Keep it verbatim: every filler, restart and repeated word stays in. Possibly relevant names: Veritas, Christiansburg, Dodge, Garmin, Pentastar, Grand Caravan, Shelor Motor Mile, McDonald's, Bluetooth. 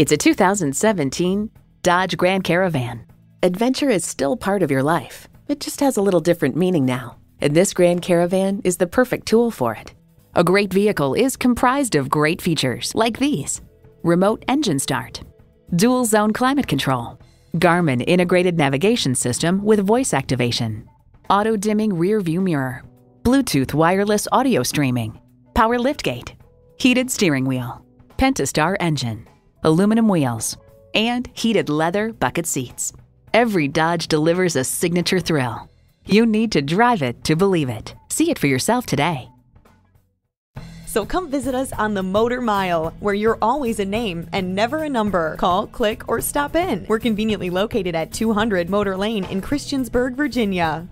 It's a two thousand seventeen Dodge Grand Caravan. Adventure is still part of your life. It just has a little different meaning now, and this Grand Caravan is the perfect tool for it. A great vehicle is comprised of great features like these: remote engine start, dual zone climate control, Garmin integrated navigation system with voice activation, auto dimming rear view mirror, Bluetooth wireless audio streaming, power liftgate, heated steering wheel, Pentastar engine, aluminum wheels, and heated leather bucket seats. Every Dodge delivers a signature thrill. You need to drive it to believe it. See it for yourself today. So come visit us on the Motor Mile, where you're always a name and never a number. Call, click, or stop in. We're conveniently located at two hundred Motor Lane in Christiansburg, Virginia.